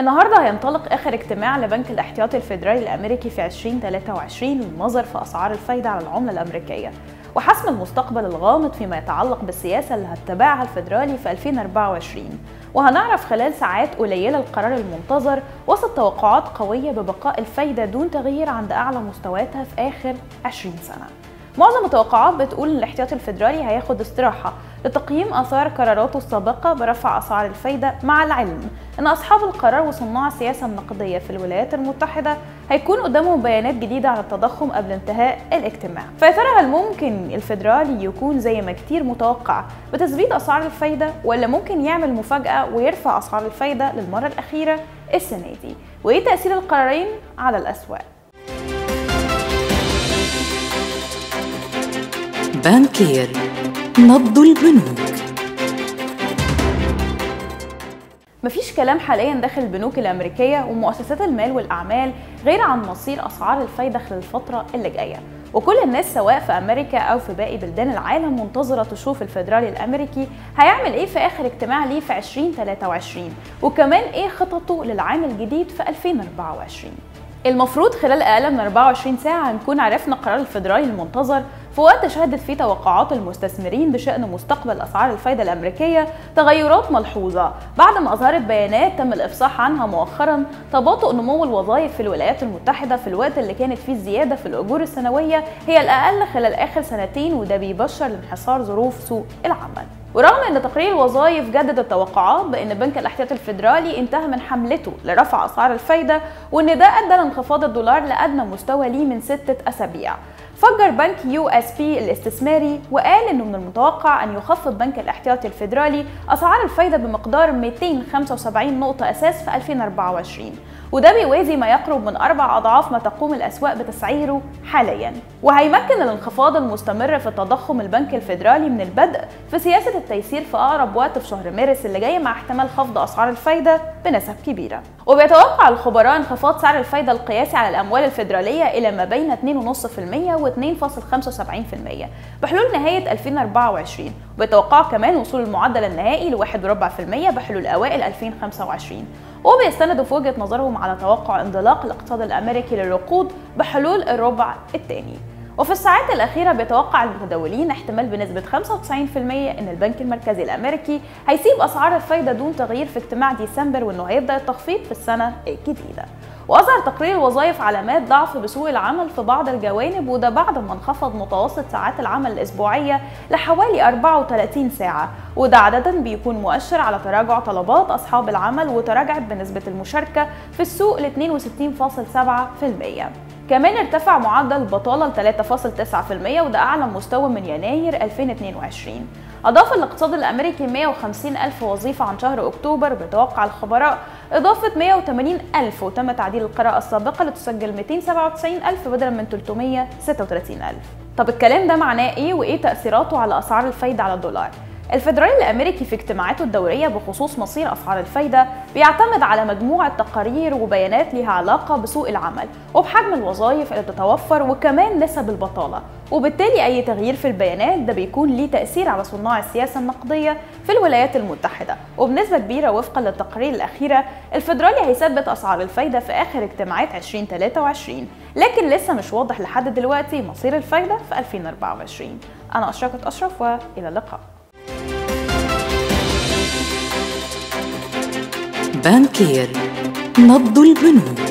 النهارده هينطلق آخر اجتماع لبنك الاحتياطي الفيدرالي الأمريكي في 2023 للنظر في أسعار الفايدة على العملة الأمريكية وحسم المستقبل الغامض فيما يتعلق بالسياسة اللي هتبعها الفيدرالي في 2024. وهنعرف خلال ساعات قليلة القرار المنتظر وسط توقعات قوية ببقاء الفايدة دون تغيير عند أعلى مستوياتها في آخر 20 سنة. معظم التوقعات بتقول ان الاحتياطي الفيدرالي هياخد استراحة لتقييم آثار قراراته السابقة برفع أسعار الفايدة، مع العلم ان أصحاب القرار وصناع السياسة النقدية في الولايات المتحدة هيكون قدامهم بيانات جديدة عن التضخم قبل انتهاء الاجتماع. فيا ترى هل ممكن الفيدرالي يكون زي ما كتير متوقع بتثبيت أسعار الفايدة، ولا ممكن يعمل مفاجأة ويرفع أسعار الفايدة للمرة الأخيرة السنة دي؟ وإيه تأثير القرارين على الأسواق؟ بانكير نبض البنوك. مفيش كلام حاليا داخل البنوك الأمريكية ومؤسسات المال والأعمال غير عن مصير أسعار الفايدة خلال الفترة اللي جاية، وكل الناس سواء في أمريكا أو في باقي بلدان العالم منتظرة تشوف الفيدرالي الأمريكي هيعمل إيه في آخر اجتماع ليه في 2023، وكمان إيه خططه للعام الجديد في 2024. المفروض خلال أقل من 24 ساعة هنكون عرفنا قرار الفيدرالي المنتظر، في وقت شهدت فيه توقعات المستثمرين بشأن مستقبل أسعار الفايدة الأمريكية تغيرات ملحوظة بعد ما أظهرت بيانات تم الإفصاح عنها مؤخراً تباطؤ نمو الوظائف في الولايات المتحدة في الوقت اللي كانت فيه الزيادة في الأجور السنوية هي الأقل خلال آخر سنتين، وده بيبشر لانحصار ظروف سوق العمل. ورغم ان تقرير الوظائف جدد التوقعات بان بنك الاحتياطي الفيدرالي انتهى من حملته لرفع اسعار الفايده، وان ده ادى لانخفاض الدولار لادنى مستوى ليه من 6 اسابيع، فجر بنك يو اس بي الاستثماري وقال انه من المتوقع ان يخفض بنك الاحتياطي الفيدرالي اسعار الفايده بمقدار 275 نقطه اساس في 2024، وده بيوازي ما يقرب من 4 أضعاف ما تقوم الأسواق بتسعيره حالياً. وهيمكن الانخفاض المستمر في تضخم البنك الفيدرالي من البدء في سياسة التيسير في أقرب وقت في شهر مارس اللي جاي، مع احتمال خفض أسعار الفايدة بنسب كبيرة. وبيتوقع الخبراء انخفاض سعر الفايدة القياسي على الأموال الفيدرالية إلى ما بين 2.5% و 2.75% بحلول نهاية 2024، وبيتوقع كمان وصول المعدل النهائي ل 1.4% بحلول أوائل 2025. وبيستندوا في وجهة نظرهم على توقع انطلاق الاقتصاد الأمريكي للركود بحلول الربع الثاني. وفي الساعات الأخيرة بيتوقع المتداولين احتمال بنسبة 95% إن البنك المركزي الأمريكي هيسيب أسعار الفايدة دون تغيير في اجتماع ديسمبر، وإنه هيبدأ التخفيض في السنة الجديدة. وأظهر تقرير الوظائف علامات ضعف بسوق العمل في بعض الجوانب، وده بعد ما انخفض متوسط ساعات العمل الأسبوعية لحوالي 34 ساعة، وده عادة بيكون مؤشر على تراجع طلبات أصحاب العمل، وتراجعت بنسبة المشاركة في السوق ل 62.7%. كمان ارتفع معدل البطالة ل 3.9%، وده أعلى مستوى من يناير 2022. أضاف الاقتصاد الأمريكي 150,000 وظيفة عن شهر أكتوبر، بيتوقع الخبراء إضافة 180,000، وتم تعديل القراءة السابقة لتسجل 297,000 بدلا من 336,000. طب الكلام ده معناه إيه، وإيه تأثيراته على أسعار الفايدة على الدولار؟ الفيدرالي الأمريكي في اجتماعاته الدورية بخصوص مصير أسعار الفايدة بيعتمد على مجموعة تقارير وبيانات لها علاقة بسوق العمل وبحجم الوظائف اللي بتتوفر، وكمان نسب البطالة، وبالتالي أي تغيير في البيانات ده بيكون ليه تأثير على صناع السياسة النقدية في الولايات المتحدة. وبنسبة كبيرة وفقا للتقارير الأخيرة الفيدرالي هيثبت أسعار الفايدة في آخر اجتماعات 2023، لكن لسه مش واضح لحد دلوقتي مصير الفايدة في 2024. أنا أشرفت أشرف، وإلى اللقاء. بانكير نبض البنوك.